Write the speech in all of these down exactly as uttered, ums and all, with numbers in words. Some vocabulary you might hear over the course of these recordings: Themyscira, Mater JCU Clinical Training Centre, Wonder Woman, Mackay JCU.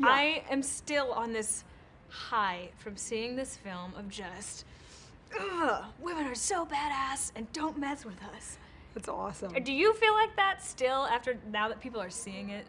Yeah. I am still on this high from seeing this film of just, ugh, women are so badass and don't mess with us. That's awesome. Do you feel like that still after now that people are seeing it?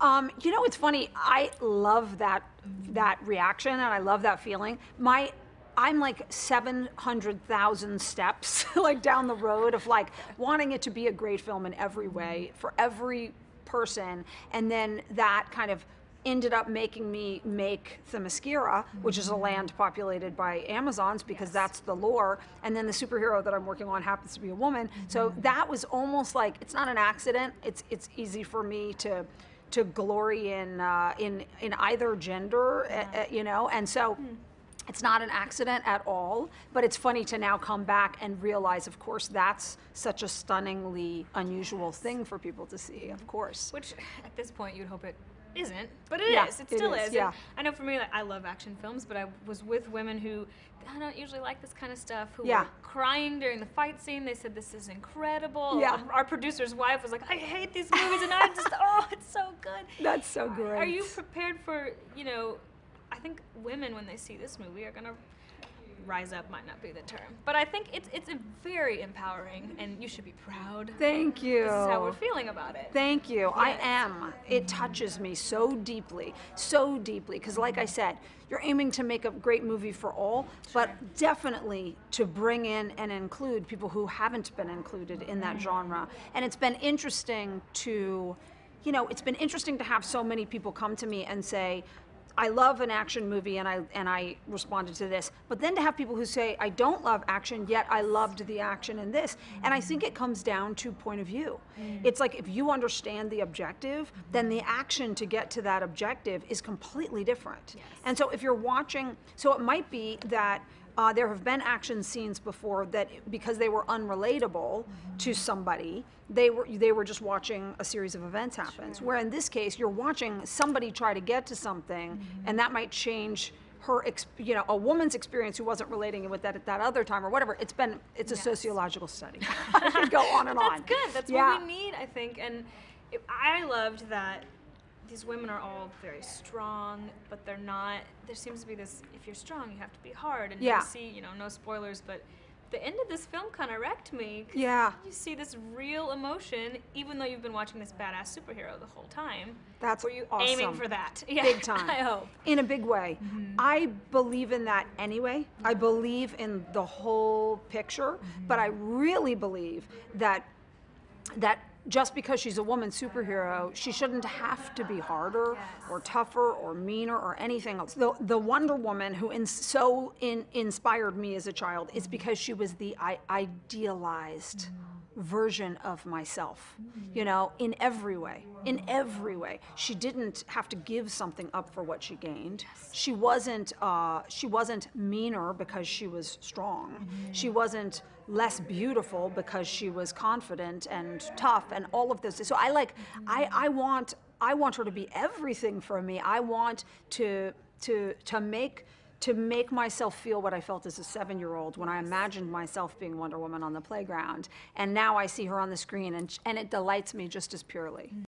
Um, you know, it's funny. I love that that reaction and I love that feeling. My, I'm like seven hundred thousand steps like down the road of like wanting it to be a great film in every way for every person, and then that kind of ended up making me make Themyscira, which is a land populated by Amazons, because yes. that's the lore, and then the superhero that I'm working on happens to be a woman. Mm-hmm. So that was almost like, it's not an accident, it's it's easy for me to to glory in uh, in in either gender, yeah. uh, you know, and so mm. it's not an accident at all, but it's funny to now come back and realize, of course, that's such a stunningly unusual yes. thing for people to see, of course. Which, at this point, you'd hope it isn't, but it yeah, is. It still it is. is. Yeah. I know for me, like, I love action films, but I was with women who I don't usually like this kind of stuff, who yeah. were crying during the fight scene. They said, this is incredible. Yeah. Our producer's wife was like, I hate these movies, and I'm just, oh, it's so good. That's so great. Are you prepared for, you know, I think women, when they see this movie, are going to rise up, might not be the term, but I think it's it's a very empowering, and you should be proud. Thank you. This is how we're feeling about it. Thank you. Yes. I am. It touches me so deeply, so deeply, because like I said, you're aiming to make a great movie for all, but sure. definitely to bring in and include people who haven't been included in that genre. And it's been interesting to, you know, it's been interesting to have so many people come to me and say, I love an action movie, and I and I responded to this. But then to have people who say, I don't love action, yet I loved the action in this. And I think it comes down to point of view. Mm. It's like, if you understand the objective, then the action to get to that objective is completely different. Yes. And so if you're watching, so it might be that Uh, there have been action scenes before that, because they were unrelatable mm-hmm. to somebody, they were they were just watching a series of events happen. Sure. Where in this case, you're watching somebody try to get to something, mm-hmm. and that might change her, exp you know, a woman's experience who wasn't relating with that at that other time or whatever. It's been, it's yes. a sociological study. I could go on and on. That's good. That's yeah. what we need, I think. And it, I loved that. These women are all very strong, but they're not, there seems to be this, if you're strong, you have to be hard. And yeah. you see, you know, no spoilers, but the end of this film kind of wrecked me. Yeah. You see this real emotion, even though you've been watching this badass superhero the whole time. That's awesome. Were you awesome. aiming for that? Yeah. Big time. I hope. In a big way. Mm-hmm. I believe in that anyway. Yeah. I believe in the whole picture, mm-hmm. but I really believe that, that just because she's a woman superhero, she shouldn't have to be harder yes. or tougher or meaner or anything else. The, the Wonder Woman who in, so in, inspired me as a child is because she was the I idealized mm. version of myself, mm. you know, in every way, in every way. She didn't have to give something up for what she gained. Yes. She wasn't, uh, she wasn't meaner because she was strong. Mm. She wasn't less beautiful because she was confident and tough and all of those. So I like, I, I want, I want her to be everything for me. I want to, to, to make, to make myself feel what I felt as a seven-year-old when I imagined myself being Wonder Woman on the playground. And now I see her on the screen, and, and it delights me just as purely.